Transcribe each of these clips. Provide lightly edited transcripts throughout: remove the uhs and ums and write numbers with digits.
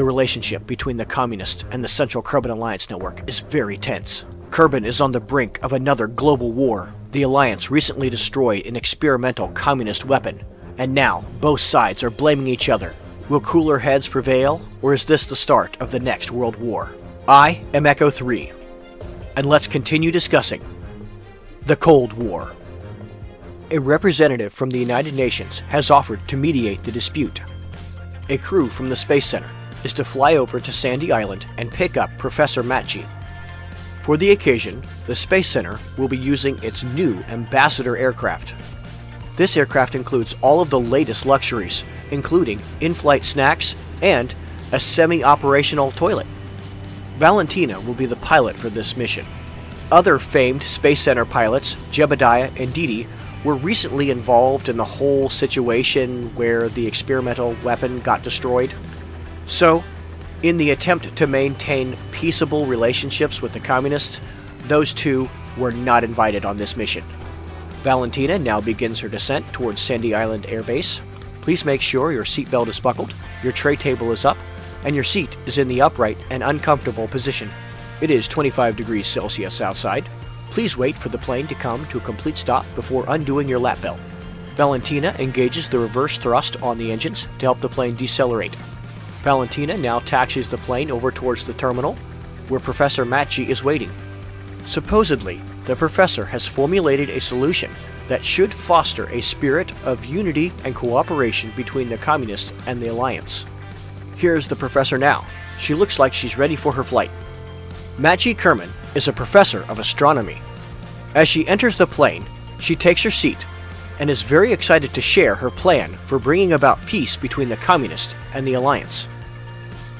The relationship between the Communists and the Central Kerbin Alliance Network is very tense. Kerbin is on the brink of another global war. The Alliance recently destroyed an experimental Communist weapon, and now both sides are blaming each other. Will cooler heads prevail, or is this the start of the next world war? I am Echo 3, and let's continue discussing the Cold War. A representative from the United Nations has offered to mediate the dispute. A crew from the Space Center is to fly over to Sandy Island and pick up Professor Matji. For the occasion, the Space Center will be using its new Ambassador aircraft. This aircraft includes all of the latest luxuries, including in-flight snacks and a semi-operational toilet. Valentina will be the pilot for this mission. Other famed Space Center pilots, Jebediah and Didi, were recently involved in the whole situation where the experimental weapon got destroyed. So, in the attempt to maintain peaceable relationships with the Communists, those two were not invited on this mission. Valentina now begins her descent towards Sandy Island Air Base. Please make sure your seatbelt is buckled, your tray table is up, and your seat is in the upright and uncomfortable position. It is 25 degrees Celsius outside. Please wait for the plane to come to a complete stop before undoing your lap belt. Valentina engages the reverse thrust on the engines to help the plane decelerate. Valentina now taxis the plane over towards the terminal, where Professor Matji is waiting. Supposedly, the professor has formulated a solution that should foster a spirit of unity and cooperation between the Communists and the Alliance. Here's the professor now. She looks like she's ready for her flight. Matji Kerman is a professor of astronomy. As she enters the plane, she takes her seat and is very excited to share her plan for bringing about peace between the Communists and the Alliance.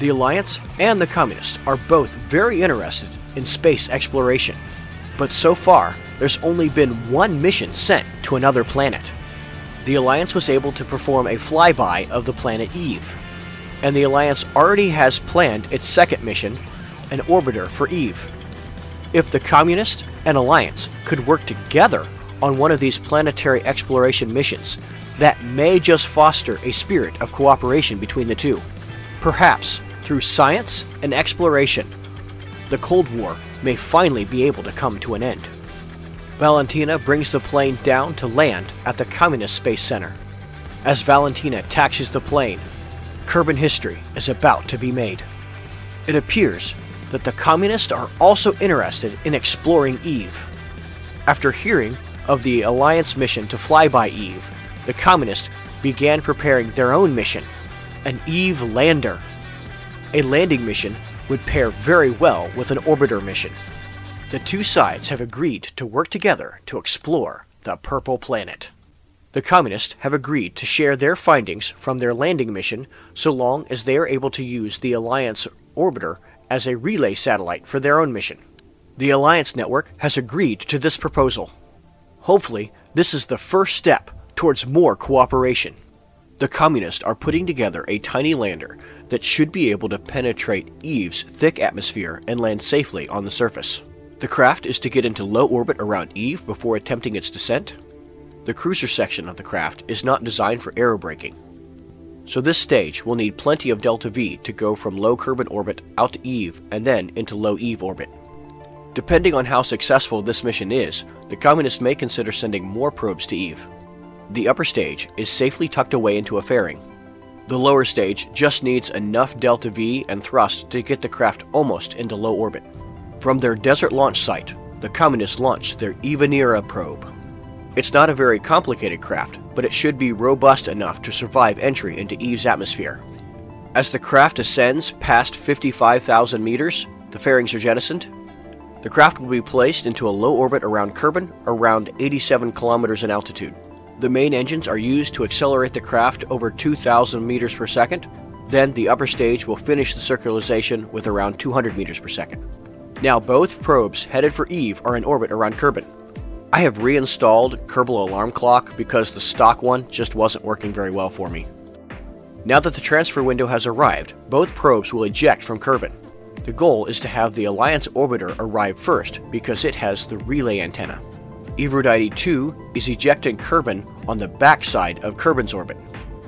The Alliance and the Communists are both very interested in space exploration, but so far there's only been one mission sent to another planet. The Alliance was able to perform a flyby of the planet Eve, and the Alliance already has planned its second mission, an orbiter for Eve. If the Communists and Alliance could work together on one of these planetary exploration missions, that may just foster a spirit of cooperation between the two. Perhaps through science and exploration, the Cold War may finally be able to come to an end. Valentina brings the plane down to land at the Communist Space Center. As Valentina taxis the plane, Kerbin history is about to be made. It appears that the Communists are also interested in exploring Eve. After hearing of the Alliance mission to fly by Eve, the Communists began preparing their own mission, an Eve lander. A landing mission would pair very well with an orbiter mission. The two sides have agreed to work together to explore the Purple Planet. The Communists have agreed to share their findings from their landing mission so long as they are able to use the Alliance orbiter as a relay satellite for their own mission. The Alliance network has agreed to this proposal. Hopefully, this is the first step towards more cooperation. The Communists are putting together a tiny lander that should be able to penetrate Eve's thick atmosphere and land safely on the surface. The craft is to get into low orbit around Eve before attempting its descent. The cruiser section of the craft is not designed for aerobraking, so this stage will need plenty of delta V to go from low Kerbin orbit out to Eve and then into low Eve orbit. Depending on how successful this mission is, the Communists may consider sending more probes to Eve. The upper stage is safely tucked away into a fairing. The lower stage just needs enough delta V and thrust to get the craft almost into low orbit. From their desert launch site, the Communists launched their Evanera probe. It's not a very complicated craft, but it should be robust enough to survive entry into Eve's atmosphere. As the craft ascends past 55,000 meters, the fairings are jettisoned. The craft will be placed into a low orbit around Kerbin, around 87 kilometers in altitude. The main engines are used to accelerate the craft over 2,000 meters per second. Then the upper stage will finish the circularization with around 200 meters per second. Now both probes headed for Eve are in orbit around Kerbin. I have reinstalled Kerbal Alarm Clock because the stock one just wasn't working very well for me. Now that the transfer window has arrived, both probes will eject from Kerbin. The goal is to have the Alliance orbiter arrive first because it has the relay antenna. Evrodite 2 is ejecting Kerbin on the backside of Kerbin's orbit.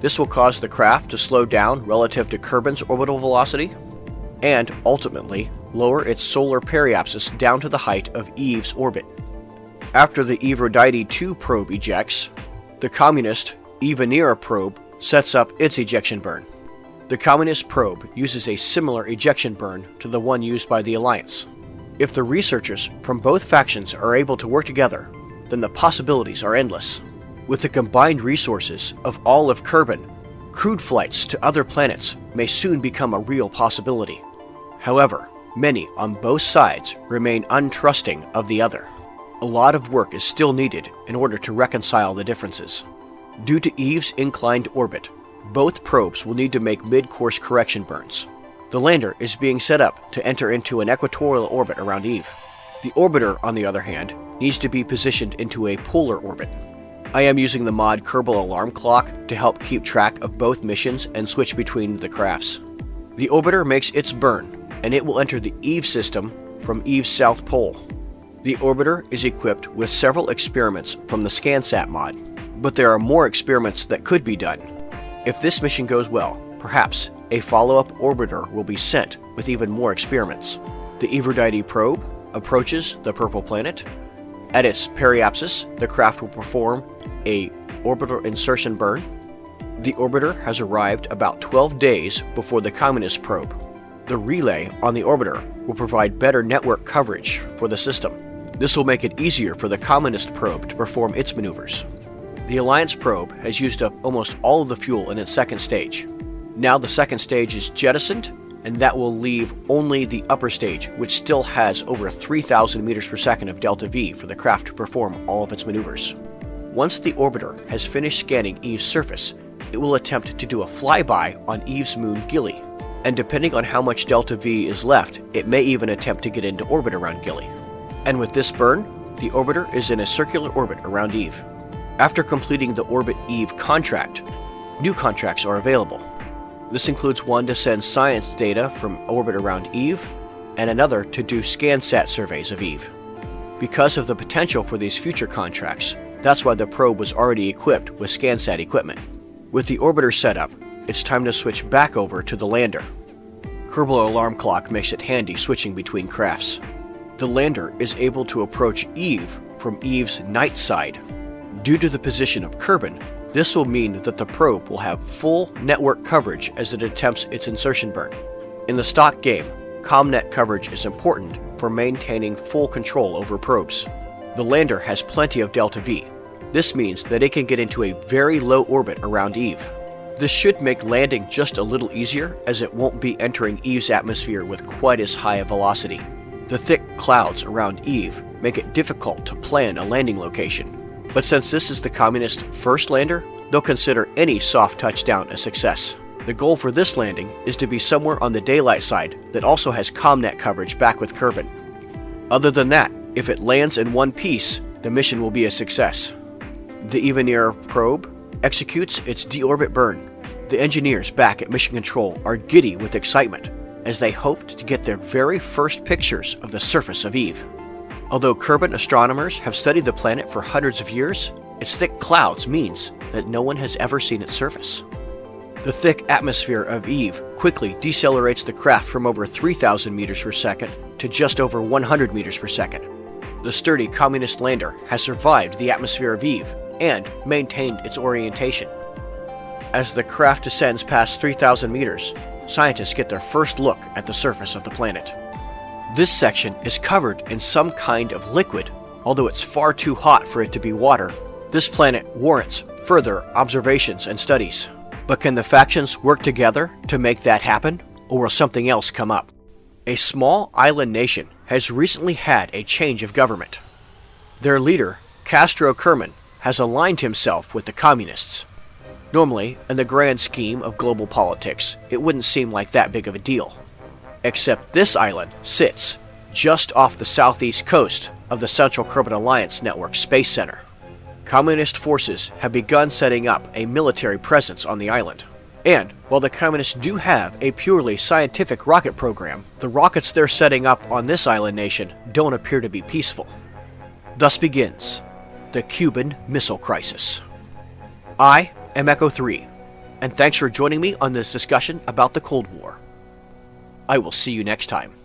This will cause the craft to slow down relative to Kerbin's orbital velocity, and ultimately lower its solar periapsis down to the height of Eve's orbit. After the Evrodite 2 probe ejects, the communist Evanera probe sets up its ejection burn. The communist probe uses a similar ejection burn to the one used by the Alliance. If the researchers from both factions are able to work together, then the possibilities are endless. With the combined resources of all of Kerbin, crewed flights to other planets may soon become a real possibility. However, many on both sides remain untrusting of the other. A lot of work is still needed in order to reconcile the differences. Due to Eve's inclined orbit, both probes will need to make mid-course correction burns. The lander is being set up to enter into an equatorial orbit around Eve. The orbiter, on the other hand, needs to be positioned into a polar orbit. I am using the mod Kerbal Alarm Clock to help keep track of both missions and switch between the crafts. The orbiter makes its burn, and it will enter the Eve system from Eve's south pole. The orbiter is equipped with several experiments from the ScanSat mod, but there are more experiments that could be done. If this mission goes well, perhaps a follow-up orbiter will be sent with even more experiments. The Evrodite probe approaches the purple planet. At its periapsis, the craft will perform a orbital insertion burn. The orbiter has arrived about 12 days before the communist probe. The relay on the orbiter will provide better network coverage for the system. This will make it easier for the communist probe to perform its maneuvers. The Alliance probe has used up almost all of the fuel in its second stage. Now the second stage is jettisoned, and that will leave only the upper stage, which still has over 3,000 meters per second of delta V for the craft to perform all of its maneuvers. Once the orbiter has finished scanning Eve's surface, it will attempt to do a flyby on Eve's moon Gilly, and depending on how much delta V is left, it may even attempt to get into orbit around Gilly. And with this burn, the orbiter is in a circular orbit around Eve. After completing the Orbit Eve contract, new contracts are available. This includes one to send science data from orbit around Eve, and another to do ScanSat surveys of Eve. Because of the potential for these future contracts, that's why the probe was already equipped with ScanSat equipment. With the orbiter set up, it's time to switch back over to the lander. Kerbal Alarm Clock makes it handy switching between crafts. The lander is able to approach Eve from Eve's night side. Due to the position of Kerbin, this will mean that the probe will have full network coverage as it attempts its insertion burn. In the stock game, ComNet coverage is important for maintaining full control over probes. The lander has plenty of delta V. This means that it can get into a very low orbit around Eve. This should make landing just a little easier, as it won't be entering Eve's atmosphere with quite as high a velocity. The thick clouds around Eve make it difficult to plan a landing location. But since this is the communist first lander, they'll consider any soft touchdown a success. The goal for this landing is to be somewhere on the daylight side that also has ComNet coverage back with Kerbin. Other than that, if it lands in one piece, the mission will be a success. The Eveneer probe executes its deorbit burn. The engineers back at Mission Control are giddy with excitement, as they hoped to get their very first pictures of the surface of Eve. Although Kerbin astronomers have studied the planet for hundreds of years, its thick clouds means that no one has ever seen its surface. The thick atmosphere of Eve quickly decelerates the craft from over 3,000 meters per second to just over 100 meters per second. The sturdy communist lander has survived the atmosphere of Eve and maintained its orientation. As the craft descends past 3,000 meters, scientists get their first look at the surface of the planet. This section is covered in some kind of liquid. Although it's far too hot for it to be water, this planet warrants further observations and studies. But can the factions work together to make that happen, or will something else come up? A small island nation has recently had a change of government. Their leader, Castro Kerman, has aligned himself with the communists. Normally, in the grand scheme of global politics, it wouldn't seem like that big of a deal. Except this island sits just off the southeast coast of the Central Kerbin Alliance Network Space Center. Communist forces have begun setting up a military presence on the island. And while the communists do have a purely scientific rocket program, the rockets they're setting up on this island nation don't appear to be peaceful. Thus begins the Cuban Missile Crisis. I am Echo 3, and thanks for joining me on this discussion about the Cold War. I will see you next time.